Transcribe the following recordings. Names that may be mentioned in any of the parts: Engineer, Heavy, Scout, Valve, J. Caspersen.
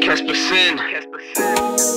J. Caspersen. J. Caspersen.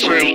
J.